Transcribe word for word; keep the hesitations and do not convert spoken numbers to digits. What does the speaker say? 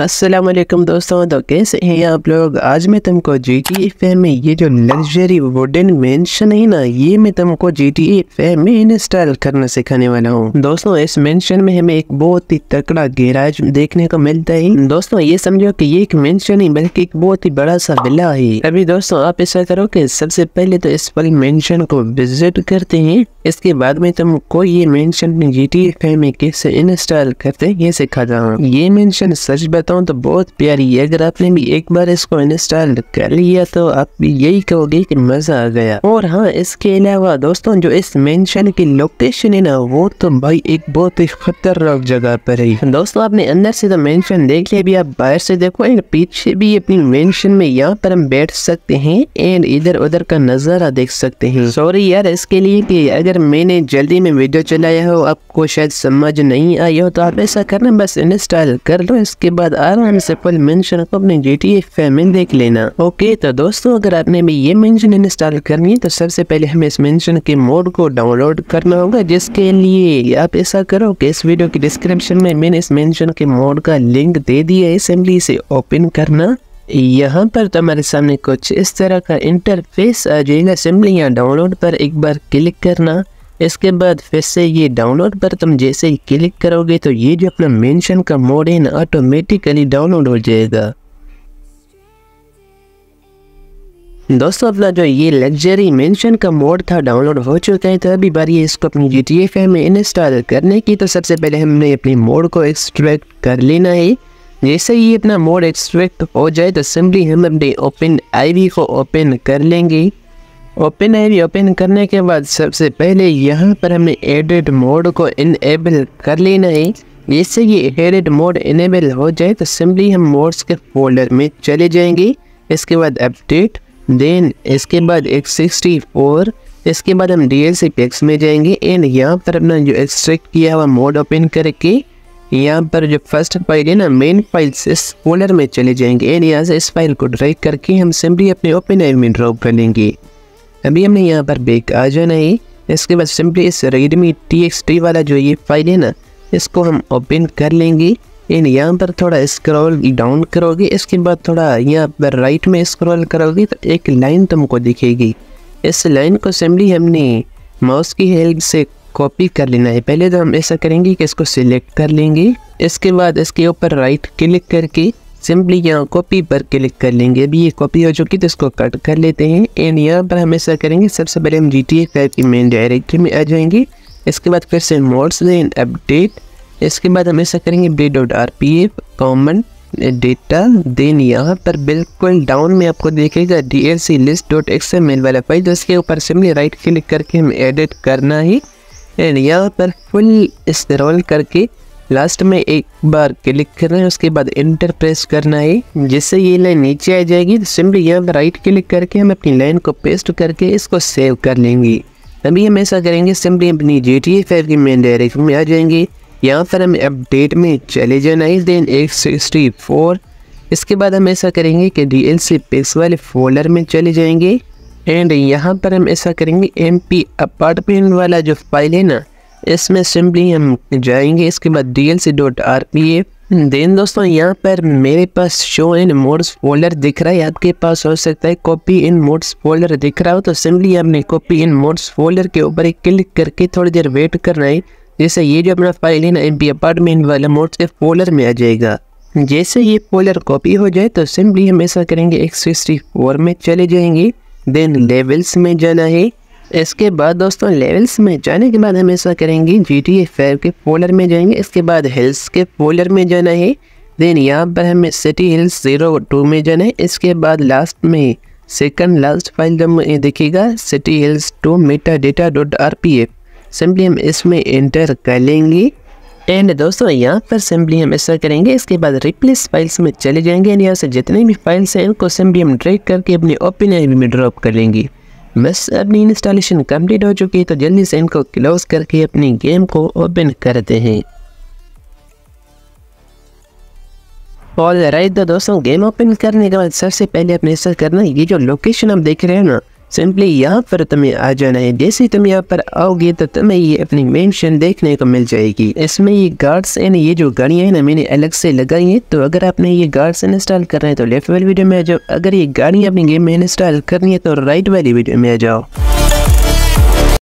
अस्सलामुअलैकुम दोस्तों, तो कैसे हैं आप लोग। आज मैं तुमको जी टी ए फाइव में ये जो लग्जरी वुडन मेंशन है ना, ये मैं तुमको जी टी ए फाइव में इंस्टॉल करना सिखाने वाला हूँ। दोस्तों इस मेंशन में हमें एक बहुत ही तकड़ा गैराज देखने को मिलता है। दोस्तों ये समझो कि ये एक मेंशन है बल्कि एक बहुत ही बड़ा सा विला है। अभी दोस्तों आप ऐसा करो कि सबसे पहले तो इस पर मेंशन को विजिट करते हैं, इसके बाद में तुमको ये mansion G T A five में कैसे इंस्टॉल करते हैं ये सिखाता हूँ। ये मेंशन सच तो बहुत प्यारी है। अगर आपने भी एक बार इसको इंस्टॉल कर लिया तो आप भी यही कहोगे कि मजा आ गया। और हाँ, इसके अलावा दोस्तों जो इस मेंशन की लोकेशन है ना, वो तो भाई एक बहुत ही खतरनाक जगह पर है। दोस्तों आपने अंदर से तो मेंशन देख लिया, भी आप बाहर से देखो एंड पीछे भी अपनी मेंशन में यहाँ पर हम बैठ सकते हैं एंड इधर उधर का नजारा देख सकते हैं। सॉरी यार इसके लिए कि अगर मैंने जल्दी में वीडियो चलाया हो, आपको शायद समझ नहीं आई हो, तो आप ऐसा करना बस इंस्टॉल कर लो, इसके बाद आराम से फुल मेंशन को अपने जी टी ए फाइव में देख लेना। ओके तो दोस्तों अगर आपने भी ये मेंशन इंस्टॉल करनी है तो सबसे पहले हमें इस मेंशन के मोड को डाउनलोड करना होगा, जिसके लिए आप ऐसा करो कि इस वीडियो की डिस्क्रिप्शन में मैंने इस मेंशन के मोड का लिंक दे दिया है, सिंपली से ओपन करना। यहाँ पर तुम्हारे सामने कुछ इस तरह का इंटरफेस आ जाएगा, सिंपली यहाँ डाउनलोड पर एक बार क्लिक करना। इसके बाद फिर से ये डाउनलोड पर तुम जैसे ही क्लिक करोगे तो ये जो अपना मेंशन का मोड है ना, ऑटोमेटिकली डाउनलोड हो जाएगा। दोस्तों अपना जो ये लग्जरी मेंशन का मोड था डाउनलोड हो चुका है, तो अभी बारी है इसको अपनी जी टी ए फाइव में इंस्टॉल करने की। तो सबसे पहले हमने अपने मोड को एक्सट्रैक्ट कर लेना है। जैसे ही अपना मोड एक्सट्रैक्ट हो जाए तो सिंपली हम अपने ओपन आई वी को ओपन कर लेंगे। ओपन आई ओपन करने के बाद सबसे पहले यहाँ पर हमने एडिट मोड को इनेबल कर लेना है। जैसे ये एडिट मोड इनेबल हो जाए तो सिंपली हम मोड्स के फोल्डर में चले जाएंगे, इसके बाद अपडेट, देन इसके बाद एक सिक्सटी फोर, इसके बाद हम डी एल सी पैक्स में जाएंगे एंड यहाँ पर अपना जो एक्सट्रैक्ट किया हुआ मोड ओपन करके यहाँ पर जो फर्स्ट फाइल है ना, मेन फाइल्स इस फोल्डर में चले जाएंगे एंड यहाँ से इस फाइल को ड्रैग करके हम सिंपली अपने ओपन आई में ड्रॉप कर लेंगे। अभी हमने यहाँ पर बैक आ जाना है। इसके बाद सिंपली इस रेडमी टी एक्स टी वाला जो ये फाइल है ना, इसको हम ओपन कर लेंगे एंड यहाँ पर थोड़ा स्क्रॉल डाउन करोगे, इसके बाद थोड़ा यहाँ पर राइट में स्क्रॉल करोगे तो एक लाइन तुमको दिखेगी। इस लाइन को सिंपली हमने माउस की हेल्प से कॉपी कर लेना है। पहले तो हम ऐसा करेंगे कि इसको सिलेक्ट कर लेंगे, इसके बाद इसके ऊपर राइट क्लिक करके सिंपली यहाँ कॉपी पर क्लिक कर लेंगे। अभी ये कॉपी हो चुकी तो इसको कट कर लेते हैं एंड यहाँ पर हम ऐसा करेंगे, सबसे पहले हम जी टी ए फाइव की मेन डायरेक्टरी में आ जाएंगे, इसके बाद फिर से मोड्स एंड अपडेट, इसके बाद हम ऐसा करेंगे B dot R P F common data, then यहाँ पर बिल्कुल डाउन में आपको देखेगा D L C list dot X M L वाला फाइल, जिसके ऊपर सिंपली राइट क्लिक करके हमें एडिट करना है एंड यहाँ पर फुल स्क्रॉल करके लास्ट में एक बार क्लिक करना है, उसके बाद इंटर प्रेस करना है। जिससे ये लाइन नीचे आ जाएगी तो सिंपली यहाँ पर राइट क्लिक करके हम अपनी लाइन को पेस्ट करके इसको सेव कर लेंगे। अभी हम ऐसा करेंगे, सिंपली अपनी जी टी ए फाइव की मेन डायरेक्टरी में आ जाएंगे, यहाँ पर हम अपडेट में चले जाना है, देन एक सिक्सटी फोर, इसके बाद हम ऐसा करेंगे कि डी एल सी पैक्स वाले फोल्डर में चले जाएंगे एंड यहाँ पर हम ऐसा करेंगे एम पी अपार्टमेंट वाला जो फाइल है ना, इसमें सिंपली हम जाएंगे, इसके बाद D L C dot R P F. Then दोस्तों यहाँ पर मेरे पास शो इन मोड्स फोल्डर दिख रहा है, आपके पास हो सकता है कॉपी इन मोड्स फोल्डर दिख रहा हो, तो सिंपली हमने कॉपी इन मोड्स फोल्डर के ऊपर एक क्लिक करके थोड़ी देर वेट करना है। जैसे ये जो अपना फाइल है ना, एम पी अपार्टमेंट वाला, मोड्स के फोल्डर में आ जाएगा। जैसे ये फोल्डर कॉपी हो जाए तो सिंपली हम ऐसा करेंगे एक सिक्सटी फोर में चले जाएंगे, देन लेवल्स में जाना है। इसके बाद दोस्तों लेवल्स में जाने के बाद हम ऐसा करेंगे जी टी ए फाइव के फोल्डर में जाएंगे, इसके बाद हिल्स के फोल्डर में जाना है, देन यहाँ पर हमें सिटी हिल्स जीरो टू में जाना है, इसके बाद लास्ट में सेकंड लास्ट फाइल जब दिखेगा city hills two meta data dot R P F, simply हम इसमें एंटर कर लेंगे एंड दोस्तों यहाँ पर सिंपली हम ऐसा करेंगे, इसके बाद रिप्लेस फाइल्स में चले जाएंगे एंड यहाँ से जितने भी फाइल्स हैं उनको सिंपली हम ड्रैग करके अपने ओपन आई वी में ड्रॉप कर लेंगे। बस अपनी इंस्टॉलेशन कंप्लीट हो चुकी है, तो जल्दी से इनको क्लोज करके अपनी गेम को ओपन करते हैं। ऑल राइट तो दोस्तों गेम ओपन करने के बाद सबसे पहले अपने सर्च करना, ये जो लोकेशन आप देख रहे हैं ना, सिंपली यहाँ पर तुम्हें आ जाना है। जैसे तुम यहाँ पर आओगे तो तुम्हें ये अपनी मेंशन देखने को मिल जाएगी। इसमें ये गार्ड्स एंड ये जो गाड़ियाँ हैं ना मैंने अलग से लगाई हैं। तो अगर आपने ये गार्ड्स इंस्टॉल करना है तो लेफ्ट वाली वीडियो में आ जाओ। अगर ये गाड़ियाँ अपनी गेम में इंस्टॉल करनी है तो राइट वाली वीडियो में आ जाओ।